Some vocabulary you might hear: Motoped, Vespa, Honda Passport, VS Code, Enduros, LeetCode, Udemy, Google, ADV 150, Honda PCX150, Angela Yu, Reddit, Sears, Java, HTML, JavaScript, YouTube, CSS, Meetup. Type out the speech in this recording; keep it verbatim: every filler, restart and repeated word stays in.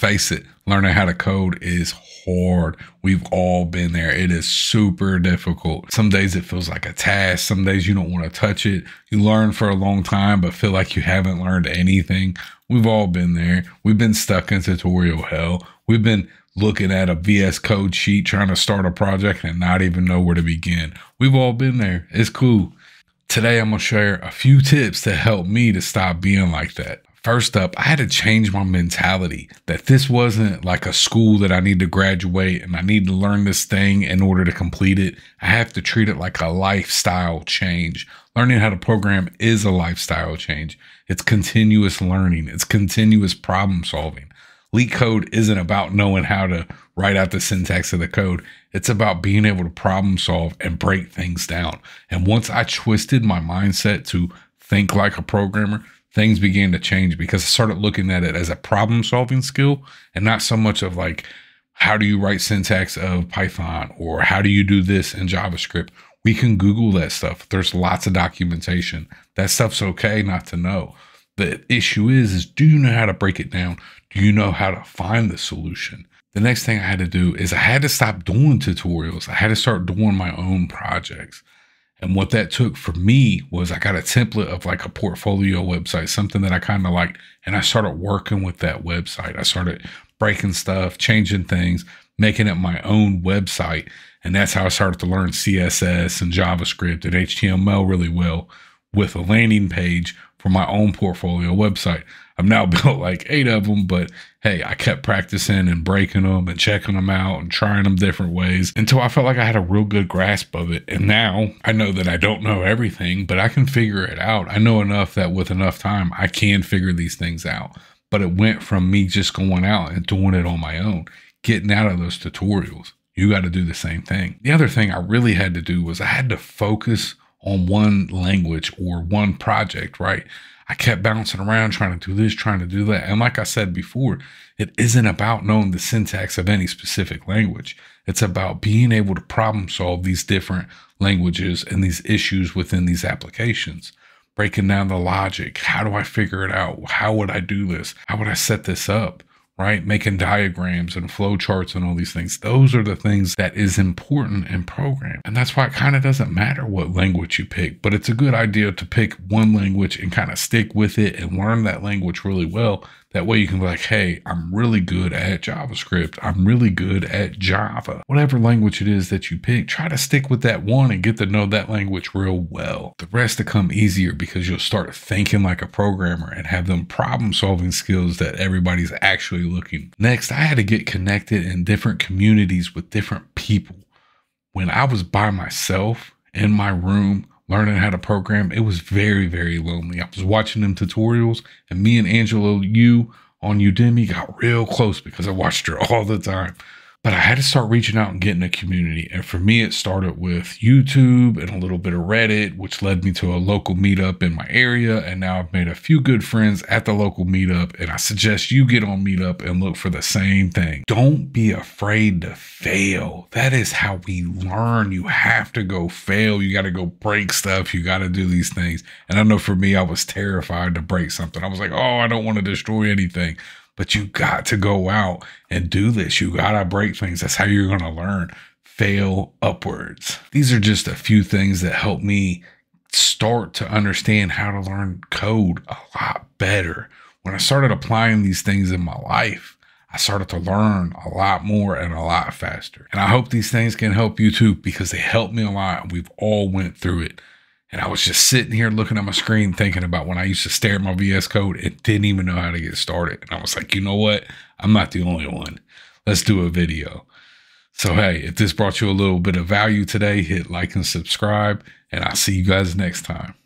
face it, learning how to code is hard. We've all been there. It is super difficult. Some days it feels like a task. Some days you don't want to touch it. You learn for a long time, but feel like you haven't learned anything. We've all been there. We've been stuck in tutorial hell. We've been looking at a V S Code sheet, trying to start a project and not even know where to begin. We've all been there. It's cool. Today, I'm going to share a few tips to help me to stop being like that. First up, I had to change my mentality that this wasn't like a school that I need to graduate and I need to learn this thing in order to complete it. I have to treat it like a lifestyle change. Learning how to program is a lifestyle change. It's continuous learning. It's continuous problem solving. LeetCode isn't about knowing how to write out the syntax of the code. It's about being able to problem solve and break things down. And once I twisted my mindset to think like a programmer, things began to change because I started looking at it as a problem solving skill and not so much of like, how do you write syntax of Python or how do you do this in JavaScript? We can Google that stuff. There's lots of documentation. That stuff's okay not to know. The issue is, is do you know how to break it down? Do you know how to find the solution? The next thing I had to do is I had to stop doing tutorials. I had to start doing my own projects. And what that took for me was I got a template of like a portfolio website, something that I kind of liked. And I started working with that website. I started breaking stuff, changing things, making it my own website. And that's how I started to learn C S S and JavaScript and H T M L really well with a landing page for my own portfolio website. I've now built like eight of them, but hey, I kept practicing and breaking them and checking them out and trying them different ways until I felt like I had a real good grasp of it. And now I know that I don't know everything, but I can figure it out. I know enough that with enough time, I can figure these things out. But it went from me just going out and doing it on my own, getting out of those tutorials. You got to do the same thing. The other thing I really had to do was I had to focus on one language or one project, right? I kept bouncing around trying to do this, trying to do that. And like I said before, it isn't about knowing the syntax of any specific language. It's about being able to problem solve these different languages and these issues within these applications. Breaking down the logic. How do I figure it out? How would I do this? How would I set this up, right? Making diagrams and flow charts and all these things. Those are the things that is important in programming. And that's why it kind of doesn't matter what language you pick, but it's a good idea to pick one language and kind of stick with it and learn that language really well. That way you can be like, hey, I'm really good at JavaScript. I'm really good at Java. Whatever language it is that you pick, try to stick with that one and get to know that language real well. The rest will come easier because you'll start thinking like a programmer and have them problem solving skills that everybody's actually looking. Next, I had to get connected in different communities with different people. When I was by myself in my room, learning how to program, it was very, very lonely. I was watching them tutorials and me and Angela Yu on Udemy got real close because I watched her all the time. But I had to start reaching out and getting a community. And for me, it started with YouTube and a little bit of Reddit, which led me to a local meetup in my area. And now I've made a few good friends at the local meetup. And I suggest you get on Meetup and look for the same thing. Don't be afraid to fail. That is how we learn. You have to go fail. You got to go break stuff. You got to do these things. And I know for me, I was terrified to break something. I was like, oh, I don't want to destroy anything. But you got to go out and do this. You got to break things. That's how you're going to learn. Fail upwards. These are just a few things that helped me start to understand how to learn code a lot better. When I started applying these things in my life, I started to learn a lot more and a lot faster. And I hope these things can help you too, because they helped me a lot. And we've all went through it. And I was just sitting here looking at my screen thinking about when I used to stare at my V S Code and didn't even know how to get started. And I was like, you know what? I'm not the only one. Let's do a video. So, hey, if this brought you a little bit of value today, hit like and subscribe. And I'll see you guys next time.